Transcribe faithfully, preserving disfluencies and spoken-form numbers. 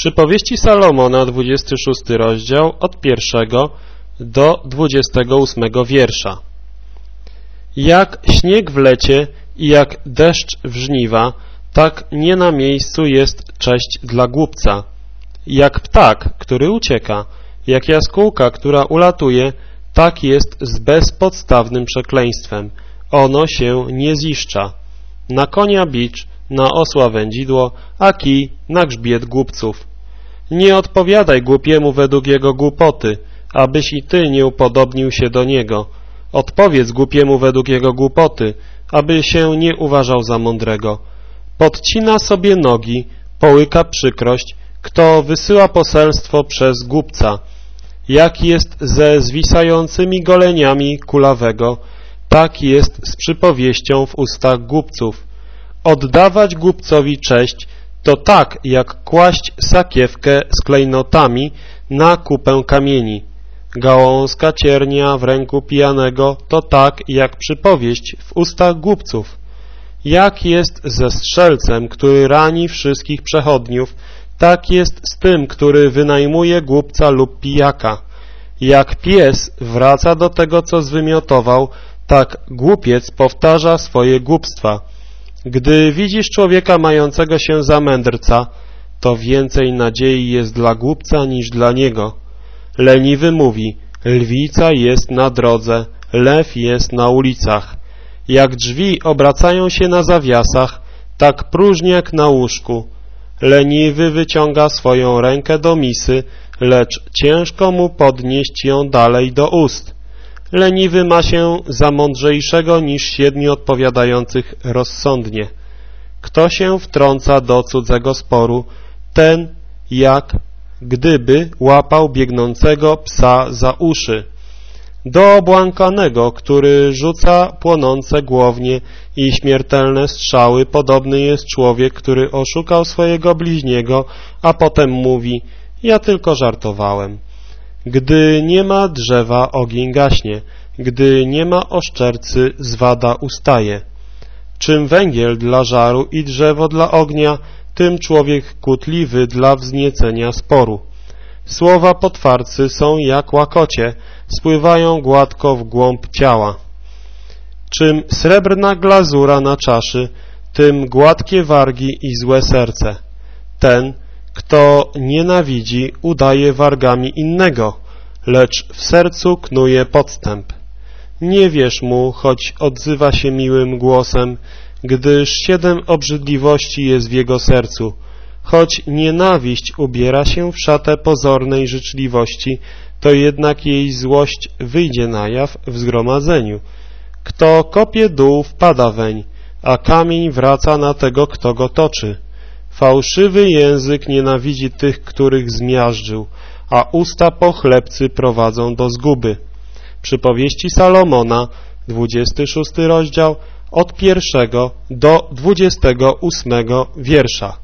Przypowieści Salomona, dwudziesty szósty rozdział, od pierwszego do dwudziestego ósmego wiersza. Jak śnieg w lecie i jak deszcz w żniwa, tak nie na miejscu jest cześć dla głupca. Jak ptak, który ucieka, jak jaskółka, która ulatuje, tak jest z bezpodstawnym przekleństwem. Ono się nie ziszcza. Na konia bicz, na osła wędzidło, a kij na grzbiet głupców. Nie odpowiadaj głupiemu według jego głupoty, abyś i ty nie upodobnił się do niego. Odpowiedz głupiemu według jego głupoty, aby się nie uważał za mądrego. Podcina sobie nogi, połyka przykrość, kto wysyła poselstwo przez głupca. Jak jest ze zwisającymi goleniami kulawego, tak jest z przypowieścią w ustach głupców. Oddawać głupcowi cześć to tak, jak kłaść sakiewkę z klejnotami na kupę kamieni. Gałązka ciernia w ręku pijanego to tak, jak przypowieść w ustach głupców. Jak jest ze strzelcem, który rani wszystkich przechodniów, tak jest z tym, który wynajmuje głupca lub pijaka. Jak pies wraca do tego, co zwymiotował, tak głupiec powtarza swoje głupstwa. Gdy widzisz człowieka mającego się za mędrca, to więcej nadziei jest dla głupca niż dla niego. Leniwy mówi, lwica jest na drodze, lew jest na ulicach. Jak drzwi obracają się na zawiasach, tak próżniak na łóżku. Leniwy wyciąga swoją rękę do misy, lecz ciężko mu podnieść ją dalej do ust. Leniwy ma się za mądrzejszego niż siedmiu odpowiadających rozsądnie. Kto się wtrąca do cudzego sporu, ten jak gdyby łapał biegnącego psa za uszy. Do obłąkanego, który rzuca płonące głownie i śmiertelne strzały, podobny jest człowiek, który oszukał swojego bliźniego, a potem mówi, ja tylko żartowałem. Gdy nie ma drzewa, ogień gaśnie, gdy nie ma oszczercy, zwada ustaje. Czym węgiel dla żaru i drzewo dla ognia, tym człowiek kłótliwy dla wzniecenia sporu. Słowa potwarcy są jak łakocie, spływają gładko w głąb ciała. Czym srebrna glazura na czaszy, tym gładkie wargi i złe serce. Ten, kto nienawidzi, udaje wargami innego, lecz w sercu knuje podstęp. Nie wierz mu, choć odzywa się miłym głosem, gdyż siedem obrzydliwości jest w jego sercu. Choć nienawiść ubiera się w szatę pozornej życzliwości, to jednak jej złość wyjdzie na jaw w zgromadzeniu. Kto kopie dół, wpada weń, a kamień wraca na tego, kto go toczy. Fałszywy język nienawidzi tych, których zmiażdżył, a usta pochlebcy prowadzą do zguby. Przypowieści Salomona, dwudziesty szósty rozdział, od pierwszego do dwudziestego ósmego wiersza.